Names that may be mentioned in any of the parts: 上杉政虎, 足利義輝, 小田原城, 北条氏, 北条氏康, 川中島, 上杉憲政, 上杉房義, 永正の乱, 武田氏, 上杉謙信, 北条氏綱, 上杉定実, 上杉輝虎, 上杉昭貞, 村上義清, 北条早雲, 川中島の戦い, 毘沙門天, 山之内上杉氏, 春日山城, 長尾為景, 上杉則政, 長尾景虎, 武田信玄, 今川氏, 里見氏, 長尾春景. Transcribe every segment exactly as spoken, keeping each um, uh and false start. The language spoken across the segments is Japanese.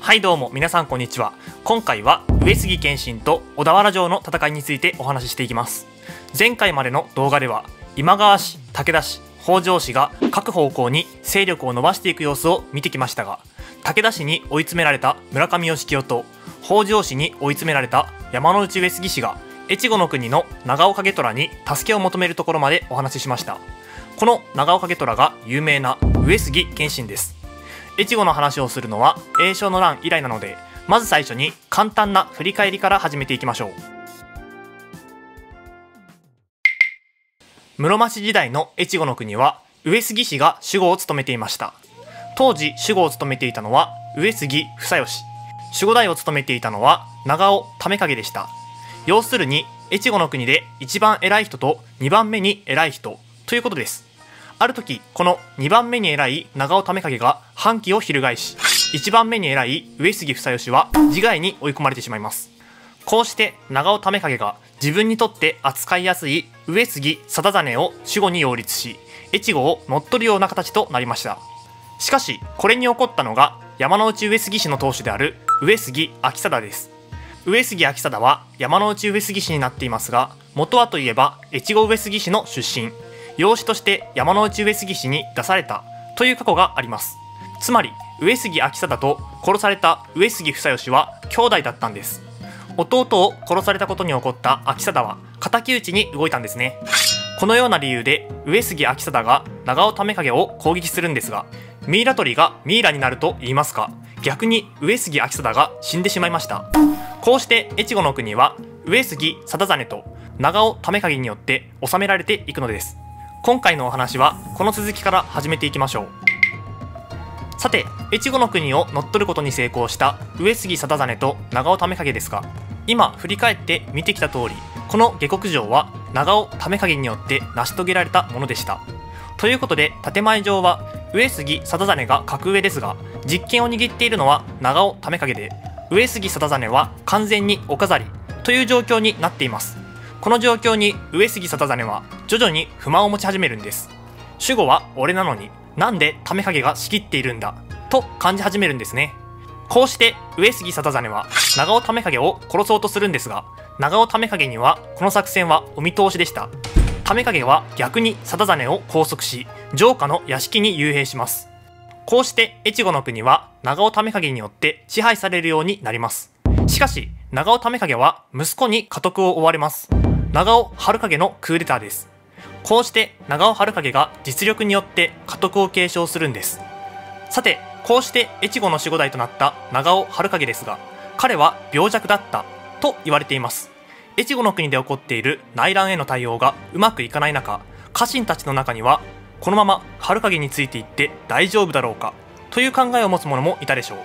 はいどうも皆さんこんにちは。今回は上杉謙信と小田原城の戦いについてお話ししていきます。前回までの動画では今川氏、武田氏、北条氏が各方向に勢力を伸ばしていく様子を見てきましたが、武田氏に追い詰められた村上義清と北条氏に追い詰められた山之内上杉氏が越後の国の長岡家虎に助けを求めるところまでお話ししました。この長岡家虎が有名な上杉謙信です。越後の話をするのは永正の乱以来なので、まず最初に簡単な振り返りから始めていきましょう。室町時代の越後の国は上杉氏が守護を務めていました。当時守護を務めていたのは上杉房義、守護代を務めていたのは長尾為景でした。要するに越後の国で一番偉い人とにばんめに偉い人ということです。ある時、このにばんめに偉い長尾為景が反旗を翻し、いちばんめに偉い上杉房義は自害に追い込まれてしまいます。こうして長尾為景が自分にとって扱いやすい上杉定実を守護に擁立し、越後を乗っ取るような形となりました。しかしこれに怒ったのが山之内上杉氏の当主である上杉昭貞です。上杉昭貞は山之内上杉氏になっていますが、元はといえば越後上杉氏の出身、養子として山之内上杉氏に出されたという過去があります。つまり上杉昭貞と殺された上杉房義は兄弟だったんです。弟を殺されたことに怒った昭貞は敵討ちに動いたんですね。このような理由で上杉昭貞が長尾為景を攻撃するんですが、ミイラ取りがミイラになると言いますか、逆に上杉昭貞が死んでしまいました。こうして越後の国は上杉定実と長尾為景によって治められていくのです。今回のお話はこの続きから始めていきましょう。さて、越後の国を乗っ取ることに成功した上杉定実と長尾為景ですが、今振り返って見てきた通り、この下克上は長尾為景によって成し遂げられたものでした。ということで建前上は上杉定実が格上ですが、実権を握っているのは長尾為景で、上杉定実は完全にお飾りという状況になっています。この状況に上杉定実は徐々に不満を持ち始めるんです。守護は俺なのになんで為景が仕切っているんだと感じ始めるんですね。こうして上杉定実は長尾為景を殺そうとするんですが、長尾為景にはこの作戦はお見通しでした。為景は逆に定実を拘束し、城下の屋敷に幽閉します。こうして越後の国は長尾為景によって支配されるようになります。しかし長尾為景は息子に家督を追われます。長尾春景のクーデターです。こうして長尾春景が実力によって家督を継承するんです。さて、こうして越後の守護代となった長尾春景ですが、彼は病弱だったと言われています。越後の国で起こっている内乱への対応がうまくいかない中、家臣たちの中にはこのまま春景についていって大丈夫だろうかという考えを持つ者もいたでしょう。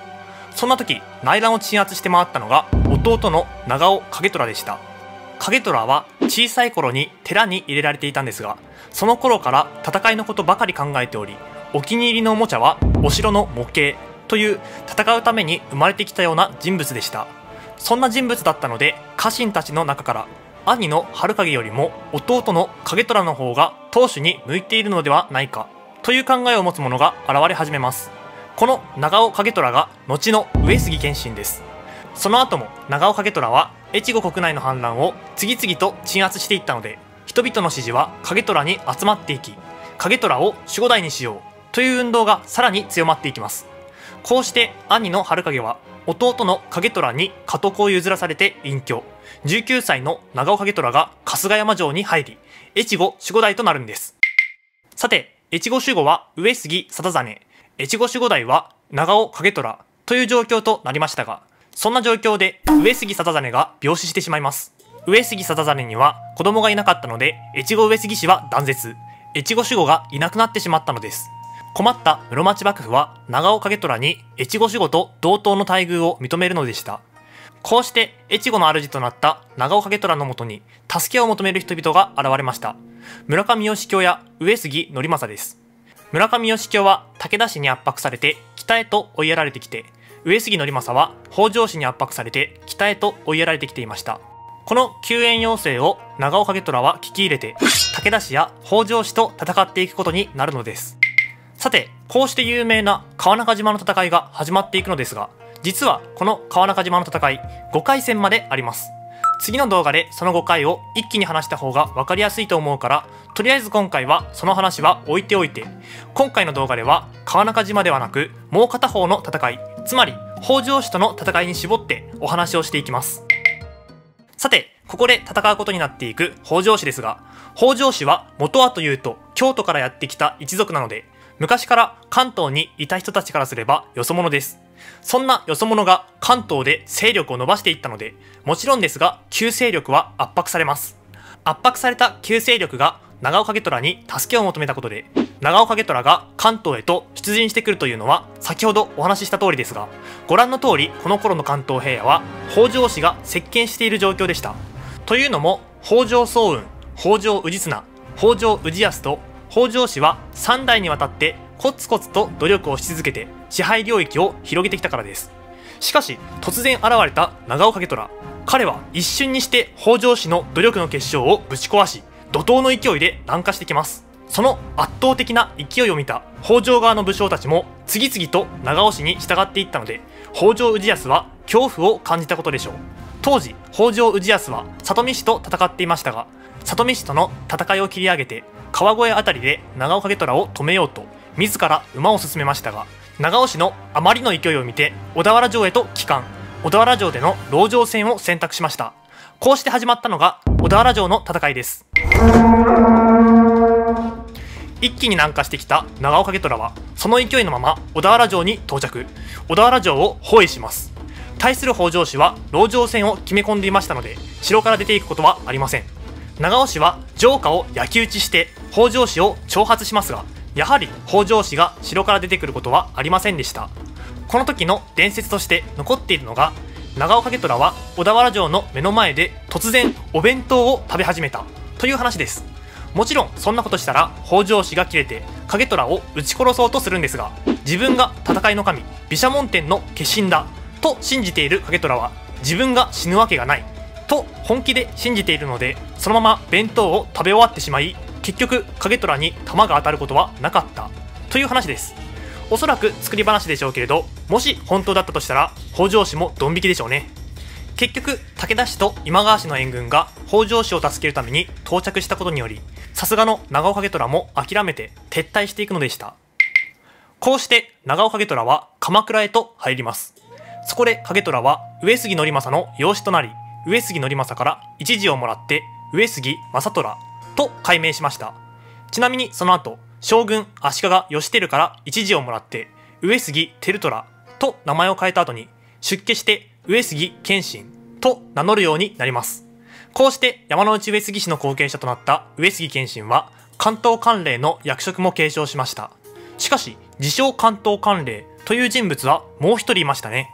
そんな時、内乱を鎮圧して回ったのが弟の長尾景虎でした。景虎は小さい頃に寺に入れられていたんですが、その頃から戦いのことばかり考えており、お気に入りのおもちゃはお城の模型という、戦うために生まれてきたような人物でした。そんな人物だったので、家臣たちの中から兄の春景よりも弟の景虎の方が当主に向いているのではないかという考えを持つ者が現れ始めます。この長尾景虎が後の上杉謙信です。その後も長尾景虎は越後国内の反乱を次々と鎮圧していったので、人々の支持は景虎に集まっていき、景虎を守護代にしようという運動がさらに強まっていきます。こうして兄の春景は弟の景虎に家督を譲らされて隠居、じゅうきゅうさいの長尾景虎が春日山城に入り、越後守護代となるんです。さて、越後守護は上杉定実、越後守護代は長尾景虎という状況となりましたが、そんな状況で上杉定実が病死してしまいます。上杉定実には子供がいなかったので、越後上杉氏は断絶、越後守護がいなくなってしまったのです。困った室町幕府は長尾景虎に越後守護と同等の待遇を認めるのでした。こうして越後の主となった長尾景虎のもとに助けを求める人々が現れました。村上義清や上杉則政です。村上義清は武田氏に圧迫されて北へと追いやられてきて、上杉則政は北条氏に圧迫されて北へと追いやられてきていました。この救援要請を長尾景虎は聞き入れて、武田氏や北条氏と戦っていくことになるのです。さて、こうして有名な川中島の戦いが始まっていくのですが、実はこの川中島の戦いごかいせんまであります。次の動画でそのごかいを一気に話した方が分かりやすいと思うから、とりあえず今回はその話は置いておいて、今回の動画では川中島ではなくもう片方の戦い、つまり北条氏との戦いに絞ってお話をしていきます。さて、ここで戦うことになっていく北条氏ですが、北条氏は元はというと京都からやってきた一族なので、昔から関東にいた人たちからすればよそ者です。そんなよそ者が関東で勢力を伸ばしていったので、もちろんですが旧勢力は圧迫されます。圧迫された旧勢力が長岡家虎に助けを求めたことで、長岡家虎が関東へと出陣してくるというのは先ほどお話しした通りですが、ご覧の通りこの頃の関東平野は北条氏が席巻している状況でした。というのも北条早雲、北条氏綱、北条氏康と北条氏はさんだいにわたってコツコツと努力をし続けて支配領域を広げてきたからです。しかし突然現れた長岡家虎、彼は一瞬にして北条氏の努力の結晶をぶち壊し、怒涛の勢いで南下してきます。その圧倒的な勢いを見た北条側の武将たちも次々と長尾氏に従っていったので、北条氏康は恐怖を感じたことでしょう。当時北条氏康は里見氏と戦っていましたが、里見氏との戦いを切り上げて川越あたりで長岡家虎を止めようと自ら馬を進めましたが、長尾氏のあまりの勢いを見て小田原城へと帰還、小田原城での籠城戦を選択しました。こうして始まったのが小田原城の戦いです。一気に南下してきた長岡家虎はその勢いのまま小田原城に到着、小田原城を包囲します。対する北条氏は籠城戦を決め込んでいましたので、城から出ていくことはありません。長尾氏は城下を焼き討ちして北条氏を挑発しますが、やはり北条氏が城から出てくることはありませんでした。この時の伝説として残っているのが、長岡家虎は小田原城の目の前で突然お弁当を食べ始めたという話です。もちろんそんなことしたら北条氏が切れて影虎を撃ち殺そうとするんですが、自分が戦いの神毘沙門天の化身だと信じている影虎は自分が死ぬわけがないと本気で信じているので、そのまま弁当を食べ終わってしまい、結局影虎に弾が当たることはなかったという話です。おそらく作り話でしょうけれど、もし本当だったとしたら北条氏もドン引きでしょうね。結局武田氏と今川氏の援軍が北条氏を助けるために到着したことにより、さすがの長岡家虎も諦めて撤退していくのでした。こうして長岡家虎は鎌倉へと入ります。そこで影虎は上杉憲政の養子となり、上杉憲政から一字をもらって上杉政虎と改名しました。ちなみにその後将軍足利義輝から一字をもらって上杉輝虎と名前を変えた後に、出家して上杉謙信と名乗るようになります。こうして山之内上杉氏の後継者となった上杉謙信は関東管領の役職も継承しました。しかし自称関東管領という人物はもう一人いましたね。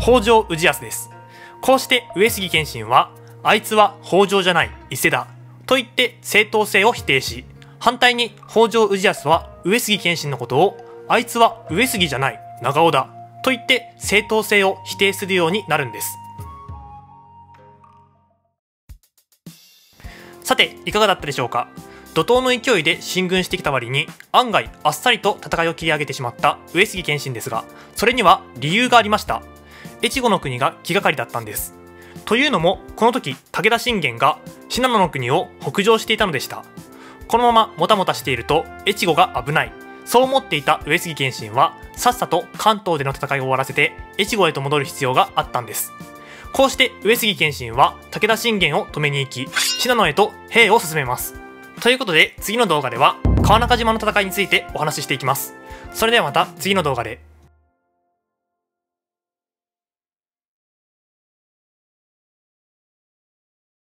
北条氏康です。こうして上杉謙信はあいつは北条じゃない伊勢だと言って正当性を否定し、反対に北条氏康は上杉謙信のことをあいつは上杉じゃない長尾だと言って正当性を否定するようになるんです。さて、いかがだったでしょうか。怒涛の勢いで進軍してきた割に案外あっさりと戦いを切り上げてしまった上杉謙信ですが、それには理由がありました。越後の国が気がかりだったんです。というのもこの時武田信玄が信濃の国を北上していたのでした。このままもたもたしていると越後が危ない、そう思っていた上杉謙信はさっさと関東での戦いを終わらせて越後へと戻る必要があったんです。こうして上杉謙信は武田信玄を止めに行き、信濃へと兵を進めます。ということで次の動画では川中島の戦いについてお話ししていきます。それではまた次の動画で。